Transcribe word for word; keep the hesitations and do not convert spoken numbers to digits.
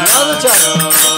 Another time.